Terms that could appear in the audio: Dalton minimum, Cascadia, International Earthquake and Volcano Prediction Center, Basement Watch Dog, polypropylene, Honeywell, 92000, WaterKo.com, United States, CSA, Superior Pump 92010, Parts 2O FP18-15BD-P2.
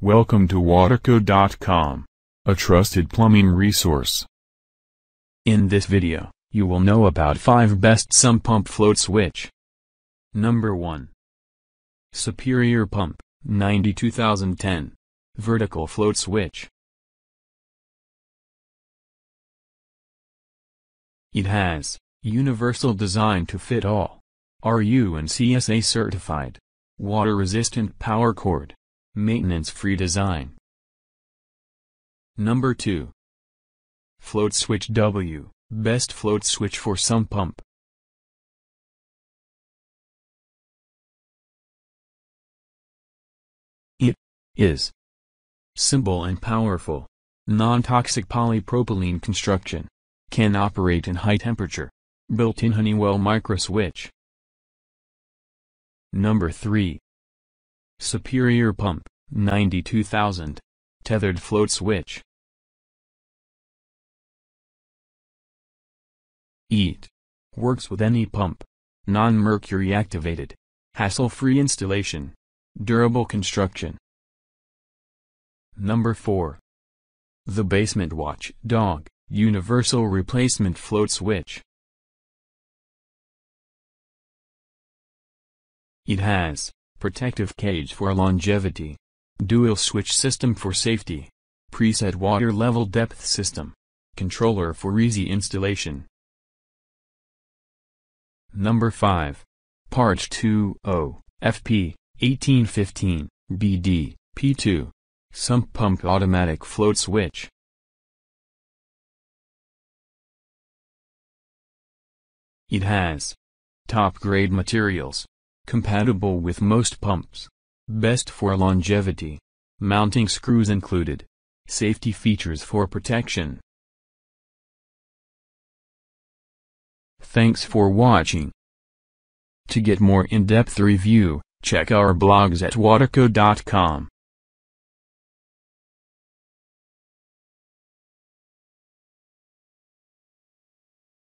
Welcome to WaterKo.com, a trusted plumbing resource. In this video, you will know about 5 best sump pump floats which. Number 1. Superior Pump 92010 Vertical Float Switch. It has universal design to fit all. RU and CSA certified. Water-resistant power cord. Maintenance-free design. Number 2. Float Switch W, best float switch for sump pump. It is simple and powerful. Non-toxic polypropylene construction. Can operate in high temperature. Built-in Honeywell microswitch. Number 3. Superior Pump 92000 Tethered Float Switch. It works with any pump. Non-mercury activated. Hassle-free installation. Durable construction. Number 4. The Basement Watch Dog Universal Replacement Float Switch. It has protective cage for longevity. Dual switch system for safety. Preset water level depth system. Controller for easy installation. Number 5. Parts 2O FP18-15BD-P2 Sump Pump Automatic Float Switch. It has top-grade materials. Compatible with most pumps. Best for longevity. Mounting screws included. Safety features for protection. Thanks for watching. To get more in-depth review, check our blogs at WaterKo.com.